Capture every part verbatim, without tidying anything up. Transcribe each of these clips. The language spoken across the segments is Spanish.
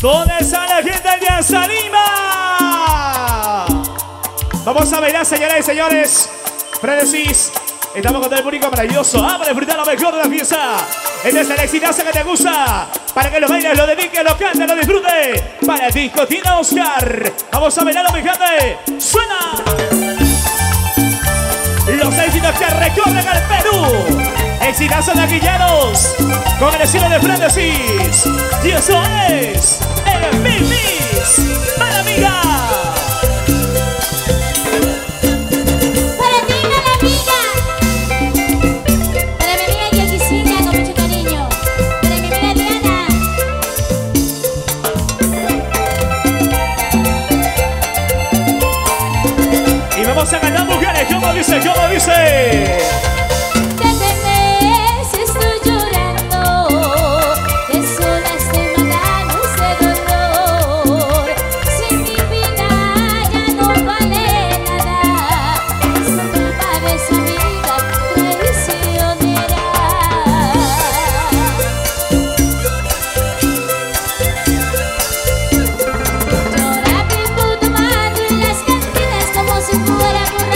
¿Dónde está la gente que se anima? Vamos a bailar, señoras y señores. Franesis, estamos con todo el público maravilloso. Vamos a disfrutar lo mejor de la fiesta. Este es el exitazo que te gusta. Para que lo bailes, lo dediques, lo cantes, lo disfrutes. Para Ticotino, Oscar. Vamos a bailarlo, mi gente. Suena. Los éxitos que recorren al Perú. El Sidazo de Aguilleros. Con el estilo de Franesis. Y eso es El Mix. Mala Amigas. Se ganan mujeres, como dice, como dice. Desde meses estoy llorando, de solas estoy matando ese dolor. Si mi vida ya no vale nada, es culpa de su vida traicionera. Llora mi puto madre en las cantinas como si fuera amigas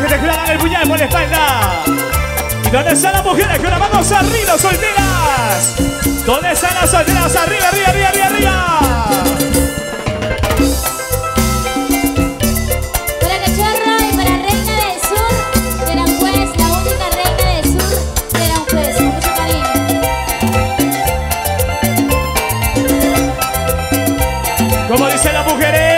que te clavan el puñal por la espalda. ¿Y dónde están las mujeres con las manos arriba, solteras? ¿Dónde están las solteras? Arriba, arriba, arriba, arriba, arriba. Para Cachorro y para Reina del Sur, era un juez, la única reina del sur, era un juez, con mucho cariño. ¿Cómo dicen las mujeres?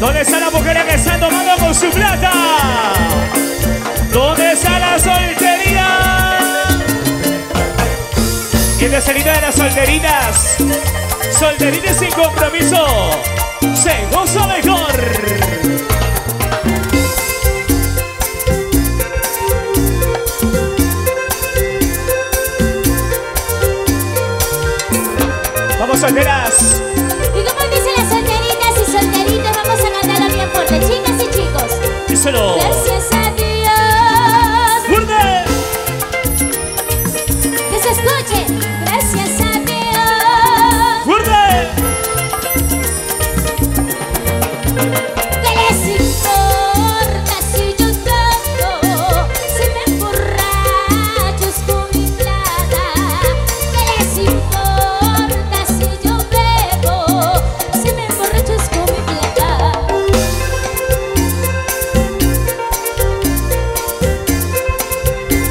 ¿Dónde están las mujeres que están tomando con su plata? ¿Dónde está la soltería? Y esta salida de las solteritas. Solteritas sin compromiso. Se goza mejor. Vamos, solteras. Díselo. Gracias a Dios. ¡Fuerte! Que se escuche. Gracias a Dios. ¡Fuerte! ¿Qué les importa si yo canto? Si me emborracho.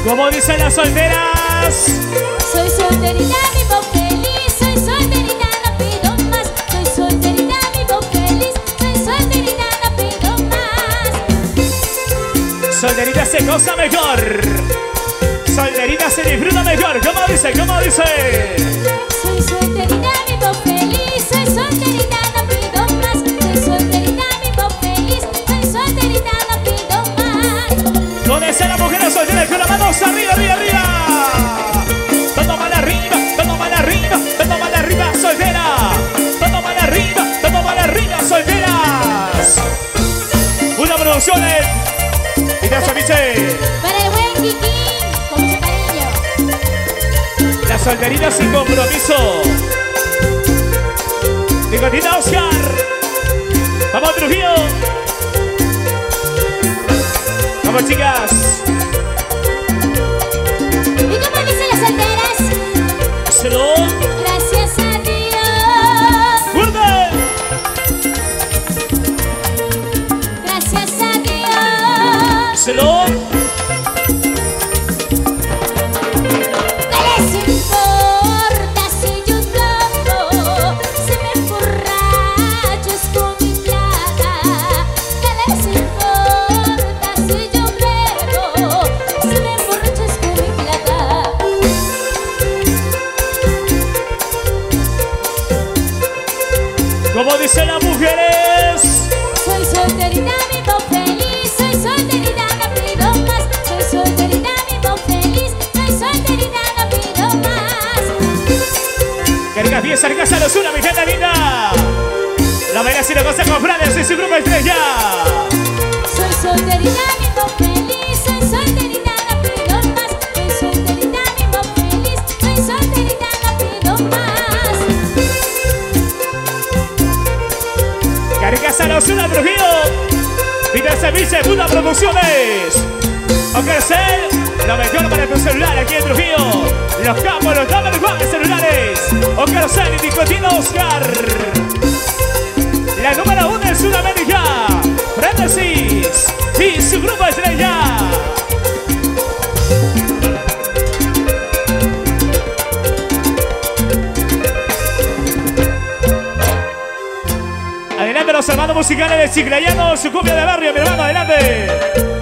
Como dicen las solteras. Soy solterita, vivo feliz. Soy solterita, no pido más. Soy solterita, vivo feliz. Soy solterita, no pido más. Solterita se goza mejor. Solterita se disfruta mejor. ¿Cómo dice? ¿Cómo dice? Soy solterita, vivo feliz. Soy solterita, no pido más. Soy solterita, vivo feliz. Soy solterita, no pido más. ¿Dónde está la mujer soltera con las manos arriba, arriba, arriba? Todo para arriba, todo para arriba, todo para arriba, soltera. Todo para arriba, todo para arriba, solteras. Una producción de Inés Amiche. Para el buen Kiki. La solterita sin compromiso. Ticotino Oscar. Vamos, Trujillo. Vamos, chicas. ¿Y cómo dicen las solteras? Solo. Gracias a Dios. ¡Fuerte! Gracias a Dios. Solo. Arricas a los una, mi gente linda. La baila si lo goza con Franesis y Su Grupo Estrella. Soy solterita, vivo feliz. Soy solterita, no pido más. Soy solterita, vivo feliz. Soy solterita, no pido más. Caricas a los una, Trujillo. Inés Amiche, Buda Producciones. Oscar CEL, lo mejor para tu celular aquí en Trujillo. Los campos, los campos, los celulares. Oscar CEL y Ticotino Oscar. La número uno en Sudamérica. Franesis y Su Grupo Estrella. Adelante los hermanos musicales de Chiclayano, su cumbia de barrio, mi hermano, adelante.